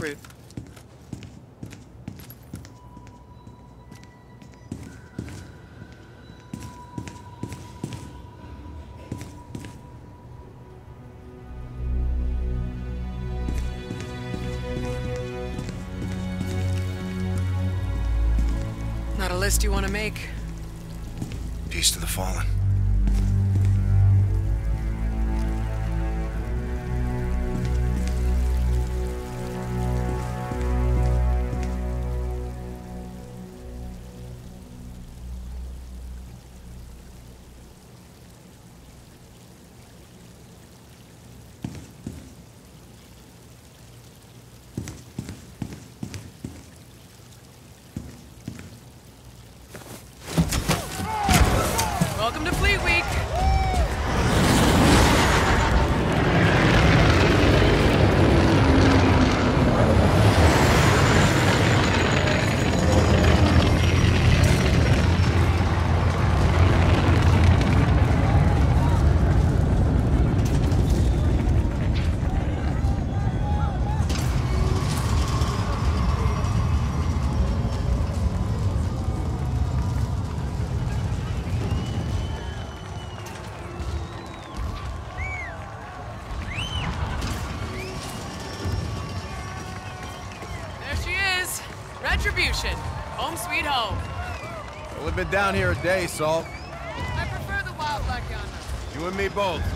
roof. Not a list you want to make. Peace to the fallen. Home sweet home. Well, we've been down here a day, Salt. I prefer the wild black yonder. You and me both. And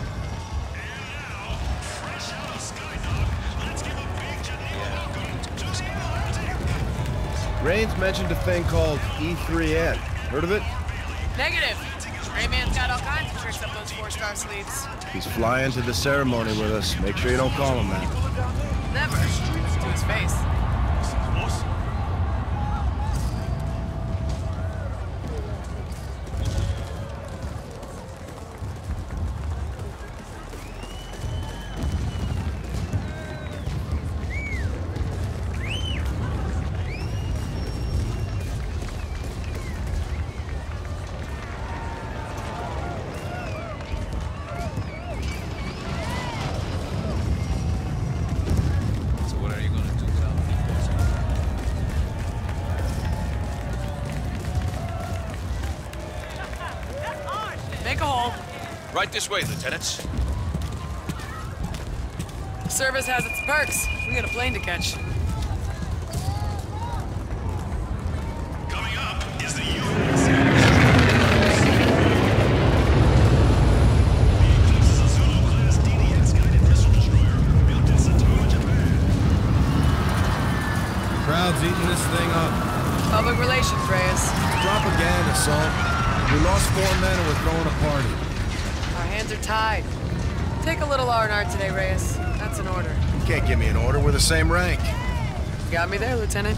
now, fresh out of Skydome, let's give a big Geneva welcome to Skydome. Rain's mentioned a thing called E3N. Heard of it? Negative. Rayman's got all kinds of tricks up those 4-star sleeves. He's flying to the ceremony with us. Make sure you don't call him that. Never. It's to his face. Right this way, lieutenants. Service has its perks. We got a plane to catch. Coming up is the Inclusis of Zulu-class DDX-guided missile destroyer built in Satoa, Japan. The crowd's eating this thing up. Public relations, Reyes. Propaganda, Salt. We lost 4 men and we're throwing a party. Hands are tied. Take a little R&R today, Reyes. That's an order. You can't give me an order. We're the same rank. You got me there, Lieutenant.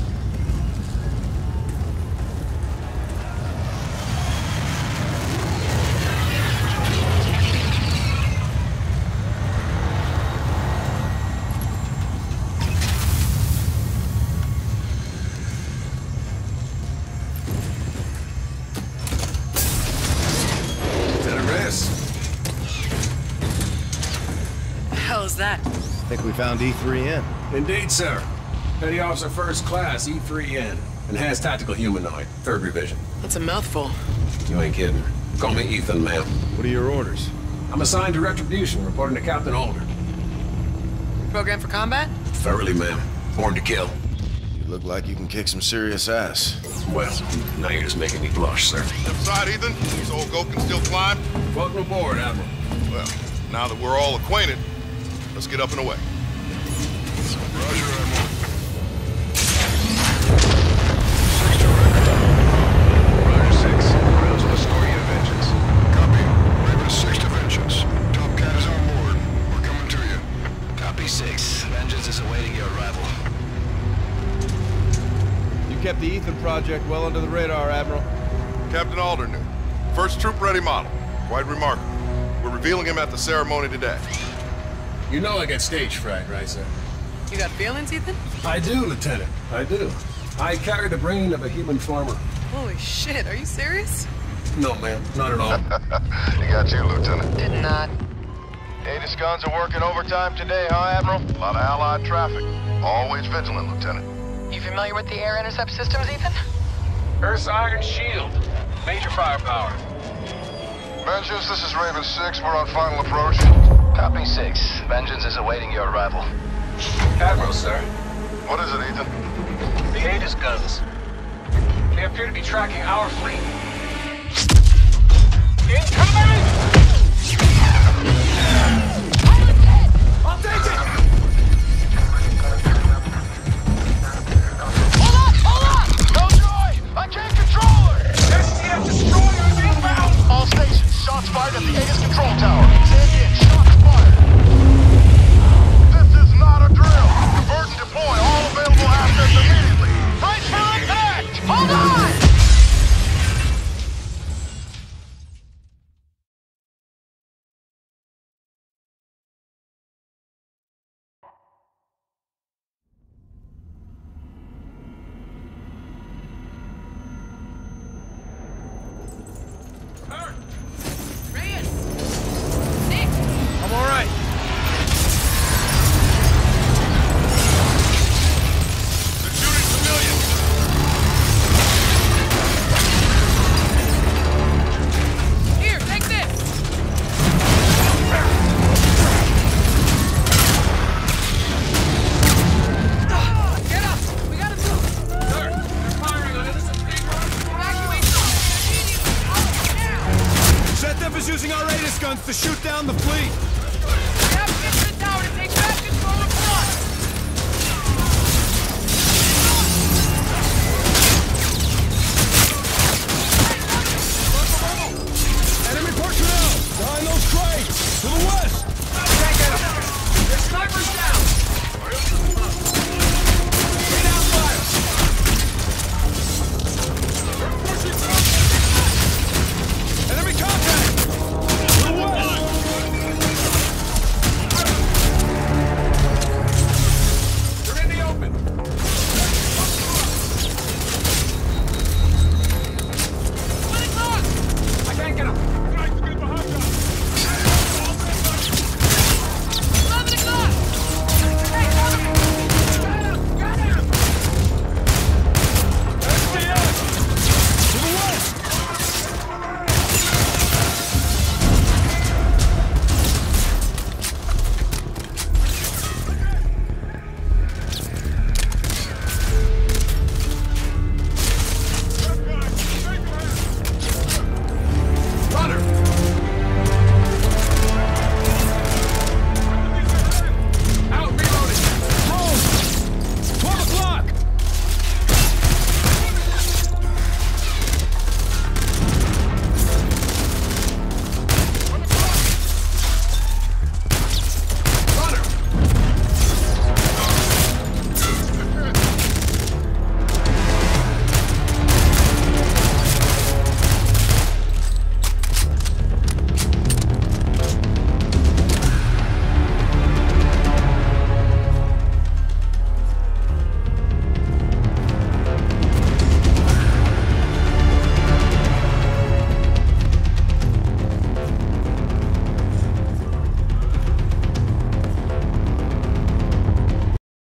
That? I think we found E3N. Indeed, sir. Petty Officer First Class E3N. Enhanced Tactical Humanoid, 3rd Revision. That's a mouthful. You ain't kidding. Call me Ethan, ma'am. What are your orders? I'm assigned to Retribution, reporting to Captain Alder. Programmed for combat? Thoroughly, ma'am. Born to kill. You look like you can kick some serious ass. Well, now you're just making me blush, sir. Step aside, Ethan. This old goat can still climb. Welcome aboard, Admiral. Well, now that we're all acquainted, let's get up and away. Roger, Admiral. Six to record. Roger, six. Rounds of escort to Vengeance. Copy. Raven 6 to Vengeance. Top cat is on board. We're coming to you. Copy, 6. Vengeance is awaiting your arrival. You kept the Ethan Project well under the radar, Admiral. Captain Alder knew. First troop-ready model. Quite remarkable. We're revealing him at the ceremony today. You know I got stage fright, right, sir? You got feelings, Ethan? I do, Lieutenant. I do. I carry the brain of a human farmer. Holy shit, are you serious? No, ma'am. Not at all. He got you, Lieutenant. Did not. Data scuns are working overtime today, huh, Admiral? A lot of allied traffic. Always vigilant, Lieutenant. You familiar with the air intercept systems, Ethan? Earth's Iron Shield. Major firepower. Vengeance, this is Raven 6. We're on final approach. Copy 6. Vengeance is awaiting your arrival. Admiral, sir. What is it, Ethan? The Aegis guns. They appear to be tracking our fleet. Incoming!